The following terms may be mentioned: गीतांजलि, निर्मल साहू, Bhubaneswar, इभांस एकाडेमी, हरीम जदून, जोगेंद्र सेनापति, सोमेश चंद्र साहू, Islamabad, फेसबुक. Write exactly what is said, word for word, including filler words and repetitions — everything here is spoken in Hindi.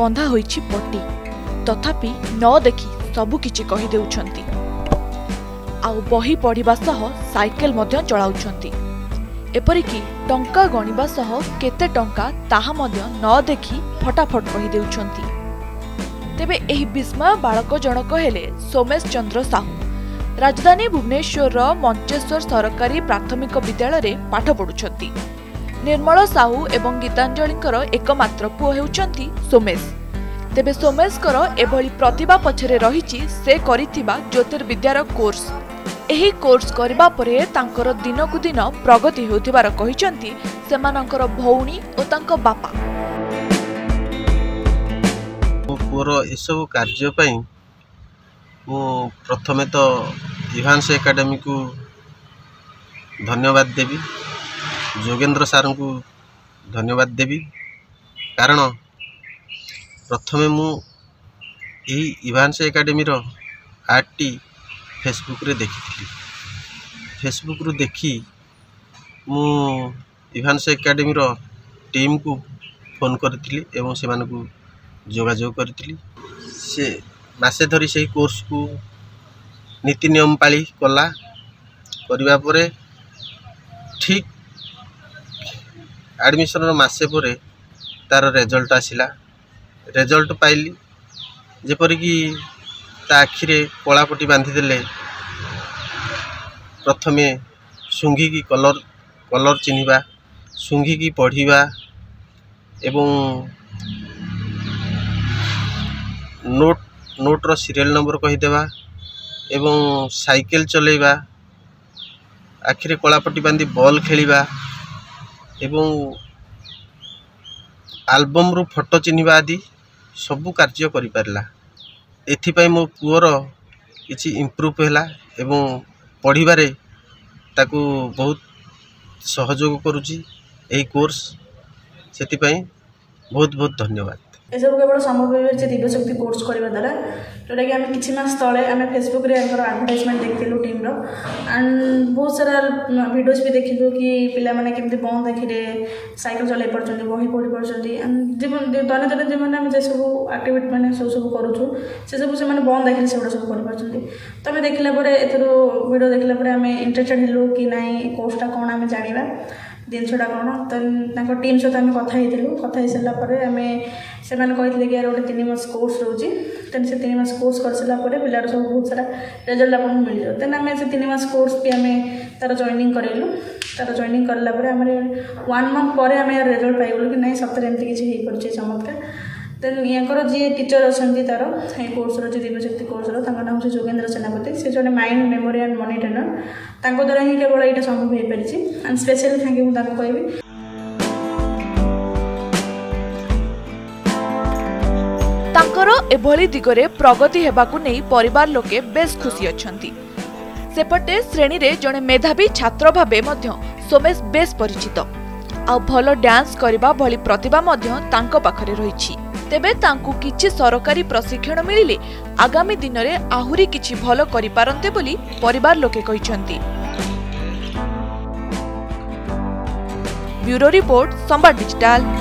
बंधा होइछि पट्टी तथापि न देखि सबुकिछि कहि देउछन्ति। आउ बही पढ़िबा सह साइकेल मध्य चलाउछन्ति। एपरिकि टंका गणिबा सह केते टंका ताहा मध्य न देखि फटाफट कहि देउछन्ति। तेबे एही विस्मय बालक जनक हेले सोमेश चंद्र साहू। राजधानी भुवनेश्वर मंचेश्वर सरकारी प्राथमिक विद्यालय रे पाठ पढुछन्ति। निर्मल साहू एवं गीतांजलिंकर एकमात्र पुओ हेउछन्ति सोमेश। तेबे सोमेशकर एभली प्रतिभा पछरे रहिछि से करिथिबा ज्योतिर्विद्यार कोर्स। एही कोर्स करिबा परे तांकर दिनकु दिन प्रगति हेउथिबार कहिसन्ति सेमानकर भौणी ओ तांको बापा। पुओर एसबु कार्य पई मु प्रथमे तो इभांस एकाडेमी को धन्यवाद देबी, जोगेंद्र सार को धन्यवाद देबी। कारण प्रथमे मु यही इभांस एकाडेमी रो आर्ट टी फेसबुक रे देखी फेसबुक रु देखी मु इभांस एकाडेमी रो टीम को फोन करथिली एवं से मानकु जोगाजोग करथिली। से मासे धरी से कोर्स को नीति नियम पाली कला करिवा परे ठीक एडमिशन रो मासे परे तार रिजल्ट आसिला। रिजल्ट पाइली जेपरिकी ता आखिरे कलापटी बांधीदे प्रथमे शुंघिकी कलर कलर चिन्हवा, शुंघिकी पढ़ा एवं नोट नोट्र सीरियल नंबर कहीदेवा एवं साइकेल चलेवा, आखिरे कलापटी बांधी बॉल खेलिबा एवं एल्बम रु फोटो चिन्हवा आदि सबू कार्य करि परला। एथिपाई मो पुओर किछि इम्प्रूव हैला एवं पढ़िबारे ताकू बहुत सहयोग करूची एही कोर्स। सेथिपाई बहुत बहुत धन्यवाद। एसबू केवल समबय दिव्यशक्ति कोर्स करने द्वारा जोटा कि आम कि मस ते आम फेसबुक एडभर्टाइजमेंट देखलु टीम रो एंड बहुत सारा वीडियोज भी देखलु कि पिला माने केमती बंद देखिले साइकिल चल पार्टी बही पढ़ी पार्टी दैनंदिन जीवन में आम जे सब आक्टिविटी मैंने सब सब करूँ से सब से बंद देखिले से सब कर तो आम देखला वीडियो देखला आम इंटरेस्टेड हलु कि ना कोर्सटा कौन आम जाना जिनसटा कौन तो टीम सहित आम कथा कथा सारापर आम से कहते कि यार गोटे तीन मस कोर्स रोचे तेन से तीन मस कोर्स कर सारापर पिलार सब बहुत सारा रिजल्ट आपको मिल जाओ। तेन आम से तीन मस कोर्स भी आम तार जॉइनिंग करेलु। तार जॉइनिंग करला परे आम वन मंथ पर आम यार रिजल्ट पाइलु कि ना सप्ताह एमती किसी हो चमत्कार। देन यहाँ जी टीचर अच्छा तार ये कोर्स रो दिव्यशक्ति कोर्स रो नाम से जोगेंद्र सेनापति। से जो mind memory and money trainer तांको द्वारा ही केवल ये संभव हो पारिछि एंड स्पेशल थैंक यू तांको कहबी। तांकरो एभली दिगरे प्रगति हेबाकु नै परिवार लोके बेस खुशी अछंती। सेपटे श्रेणी रे जने मेधावी छात्र भाबे मध्य सोमेश बेस परिचित आ भलो डांस करबा भली प्रतिभा मध्य तांको पाखरे रहिछि। तेबे तांकु किछि सरकारी प्रशिक्षण मिलिले आगामी दिन रे आहुरी किछि भलो करि पारन्ते बोली परिवार लोके कहिसन्ति। Bureau report, Sambad digital.